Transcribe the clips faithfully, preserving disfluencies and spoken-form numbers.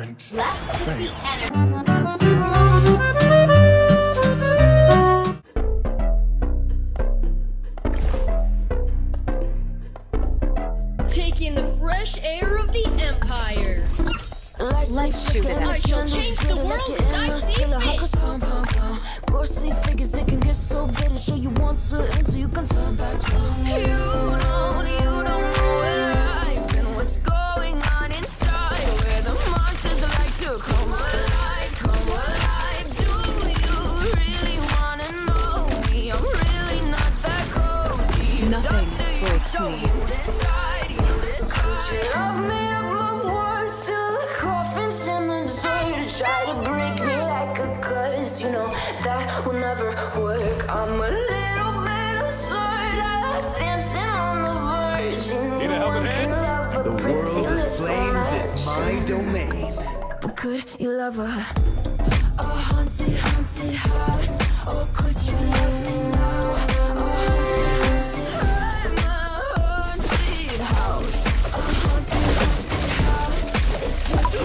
alignment fails. Take in the fresh air of the Empire. Let's shoot it. I shall change the world as I see fit. Ghostly figures that can get so bitter. Show you want to until you can turn back. You don't, you don't know where I've been. What's going on inside? Where the monsters like to come alive, come alive. Do you really wanna know me? I'm really not that cozy. Nothing breaks me. You decide, you decide. Love me. Try to break me like a curse, you know that will never work. I'm a little bit absurd, I like dancing on the verge. Anyone can love a pretty little flames is my domain. But could you love a, a haunted, haunted house? Or could you love me now? A haunted, haunted house. I'm a haunted house. A haunted, haunted house. If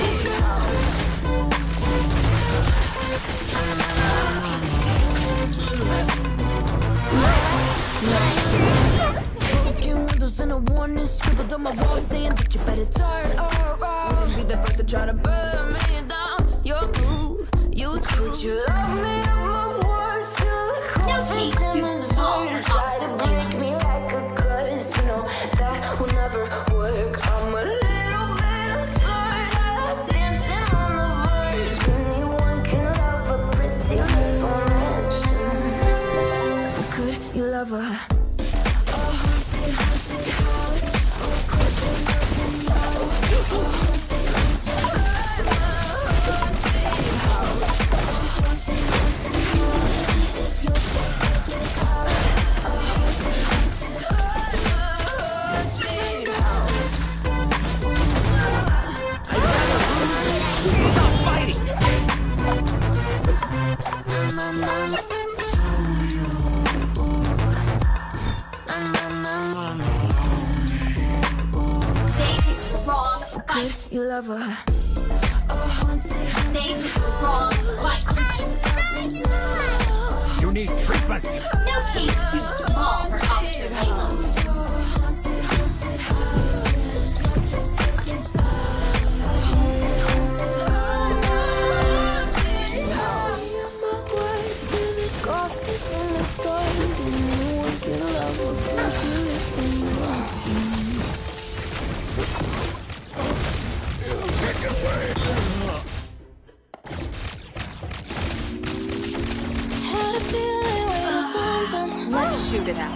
you can broken windows and a warning scribbled on my wall saying that you better turn around. Be the first to try to burn me down. You're blue, you too. Would you love me if I were still confessing in the door? Try to break me like a curse, you know that will never work. I'm a little bit absurd, I like dancing on the verge. Anyone can love a pretty little mansion. But could you love her? You love her. You need treatment. No case you the ball for Doctor Halo. Take it away. Had a feeling we were something. Let's shoot it out.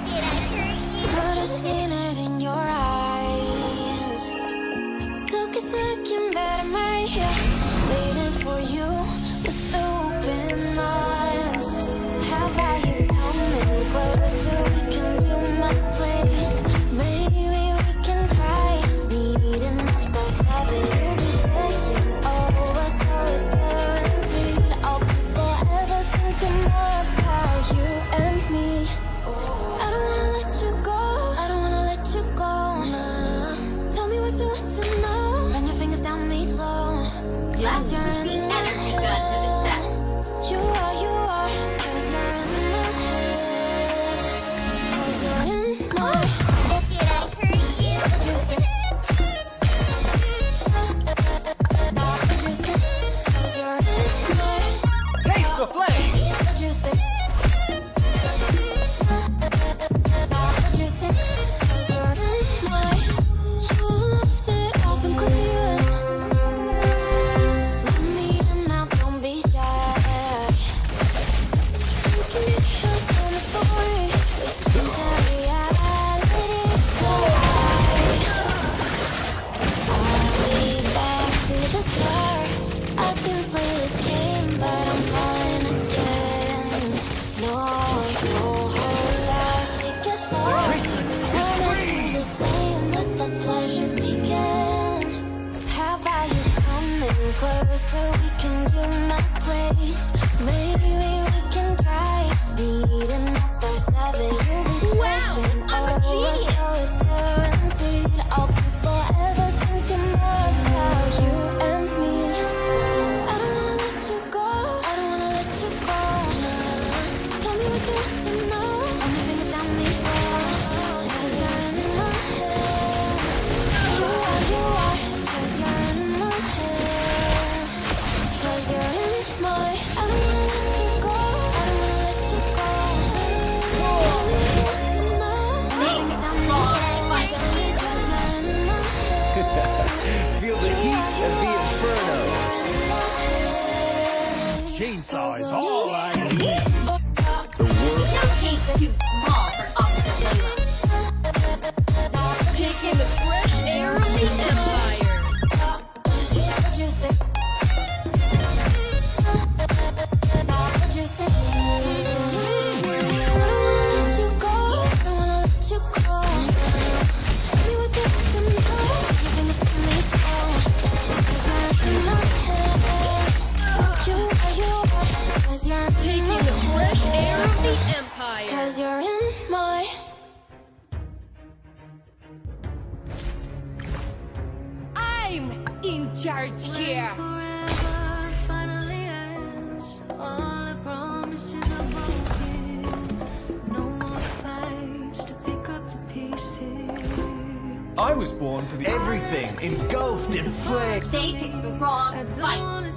Could have seen it in your eyes. Took a second, but I'm right here, waiting for you with open arms. How about you coming closer so we can do my place? Maybe we can try. Need enough that's heavy. Wow! Chainsaw is all I need. The world. No chainsaw too small for Optimus. Taking the fresh air of the empire. Empire. 'Cause you're in my I'm in charge here. When forever finally ends, all the promises are broken. No more fights to pick up the pieces. I was born for the everything engulfed in flames. They picked the wrong fight.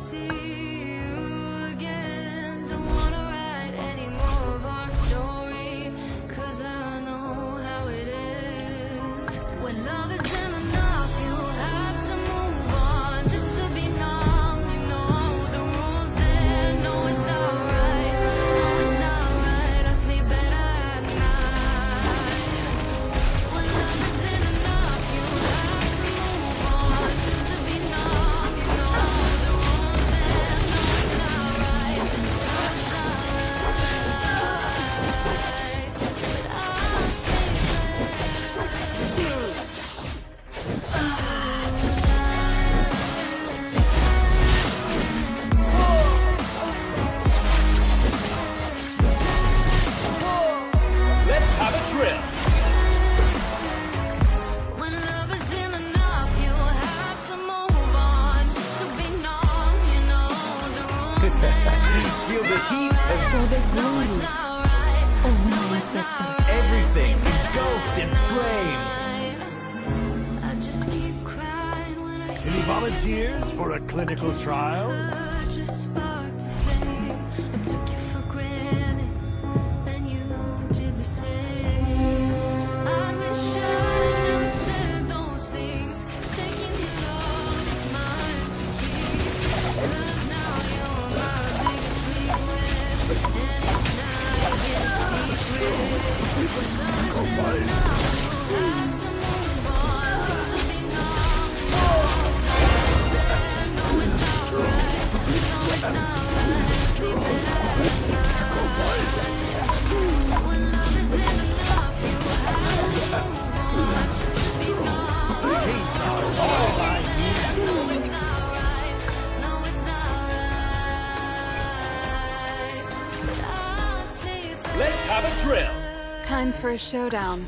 Feel the heat and feel the glory. Oh no, my sisters. Everything engulfed in flames. Any volunteers for a clinical trial? Let's have a drill. Time for a showdown.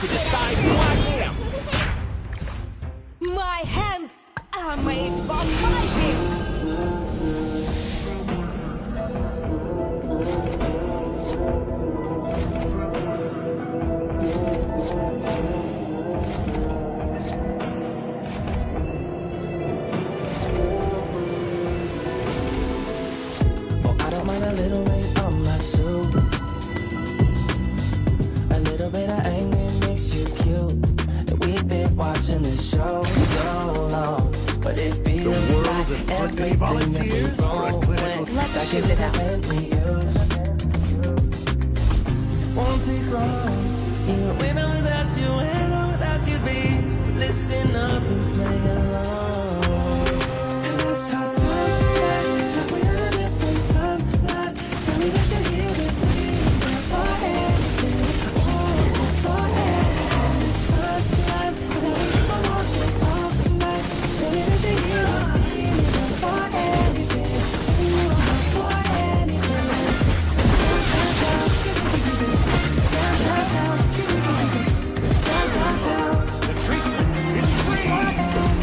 To decide who I am. My hands are made for fighting. Oh, I don't mind a little rain on my soul. watching this show so long, but it feels like everything volunteers for a clinical let's shoot it out. Won't take long, even when I'm without you, and I'm without you, babes. Listen up and play along. And that's how time flies. Like we're on a different timeline. Tell me that you're here with me. My forehead is there. Oh, my forehead is first time. I don't want you to walk me all the night. Tell me that you're here with me. My forehead is there. You are my forehead is there. The treatment is free. No place for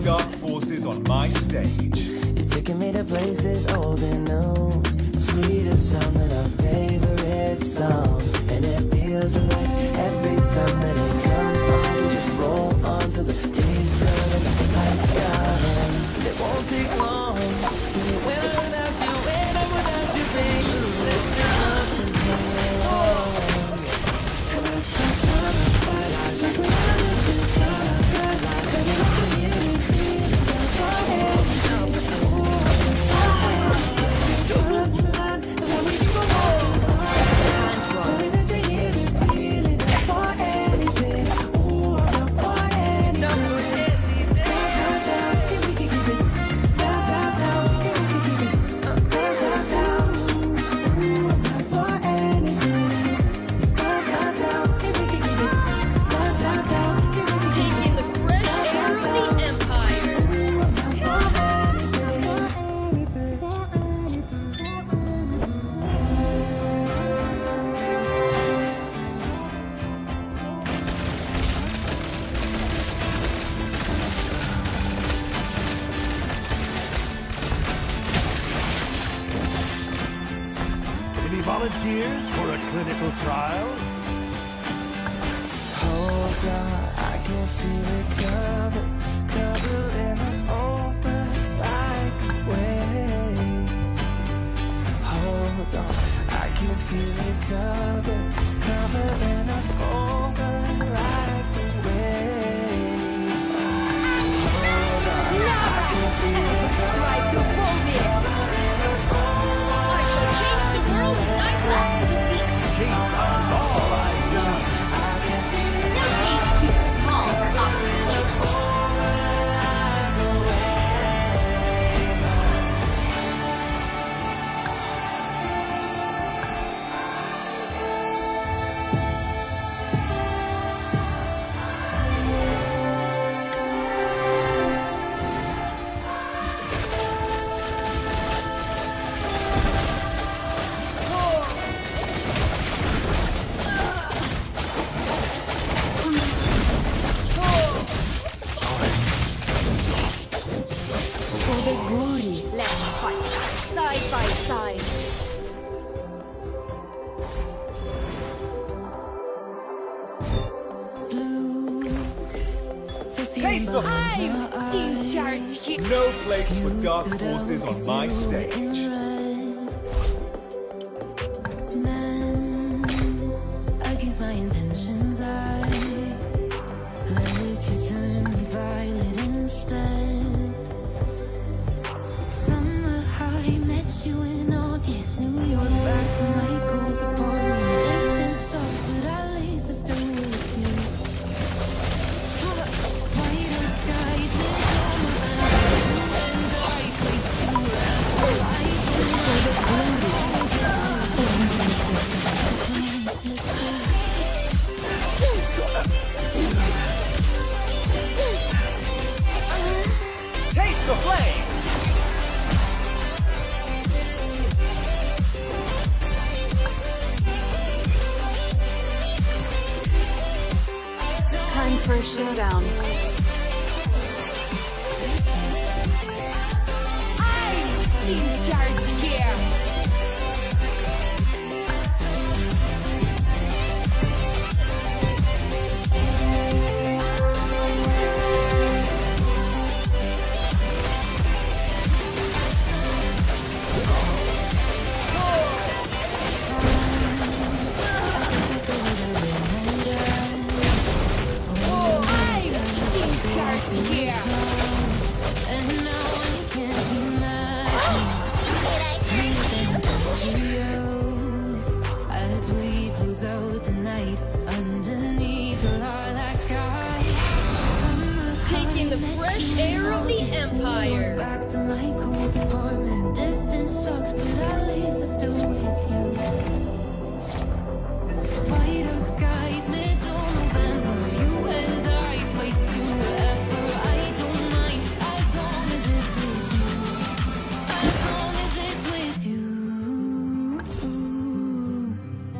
dark forces on my stage. You're taking me to places old and new. Sweet as some of our favorite song. And it feels like every time that it comes on, we just roll onto the diesel and the lights gone. It won't take long. When I'm without you, when I'm without you, baby, listen up and play along. And it's the time I like. Volunteers for a clinical trial? Hold on, I can feel it coming, covering us over like a wave. Hold on, I can feel it coming, covering us over like a wave. Hold on, no! I can feel it coming, covering us over. I shall change the world as I left the chase us all I got. I can feel it. No case too small for operations. I'm in charge here. No place for dark forces on my stage. The flame! Time for a showdown. I'm in charge here. hide underneath the lilac sky. Taking the fresh air of the empire. Back to my cold apartment. Distance sucks, but at least I'm still with you. White skies, mid-November. You and I flights to wherever. I don't mind as long as it's with you. As long as it's with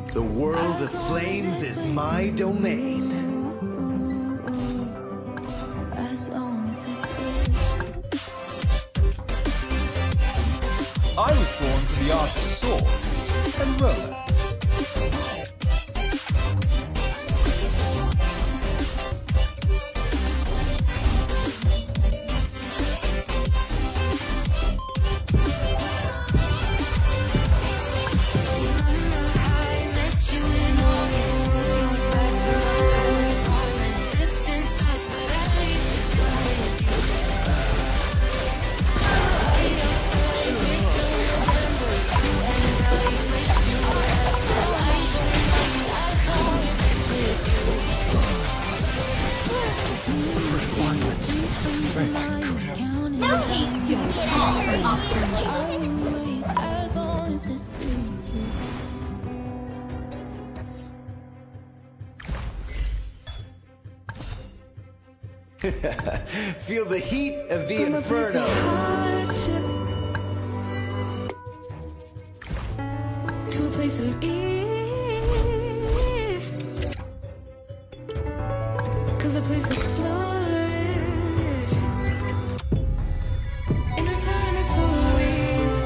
you. The world of flames is my domain. I was born to the art of sword and romance. Feel the heat of the inferno. To a place of ease, 'cause a place of flourish. In return, it's always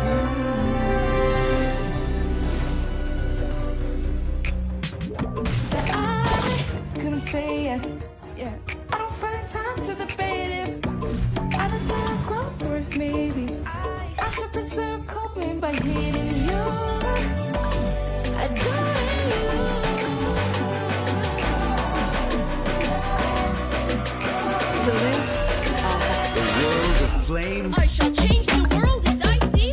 that I can say it. Yeah. Time to debate if I deserve growth or if maybe I, I should preserve coping by hating you, adoring you. To live, I'll have the world of flame. I shall change the world as I see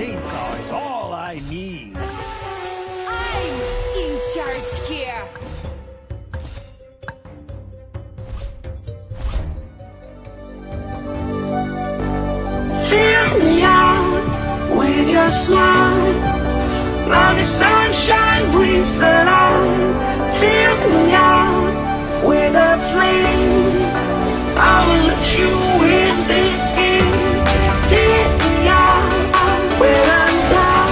chainsaw is all I need. I'm in charge here. Fill me out with your smile. Now the sunshine brings the light. Fill me out with a flame. I will let you in this game. Fill me out with a light.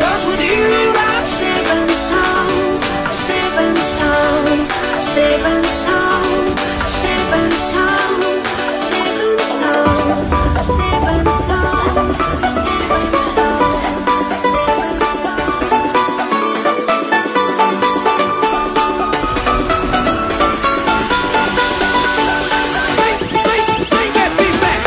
Cause with you I'm safe and sound. I'm safe and sound. I'm safe and sound. I'm safe and sound. I'm safe and sound. I'm safe and sound. I'm safe and sound. I'm safe and sound. I'm safe and sound. Take, take, take me back.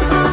I'm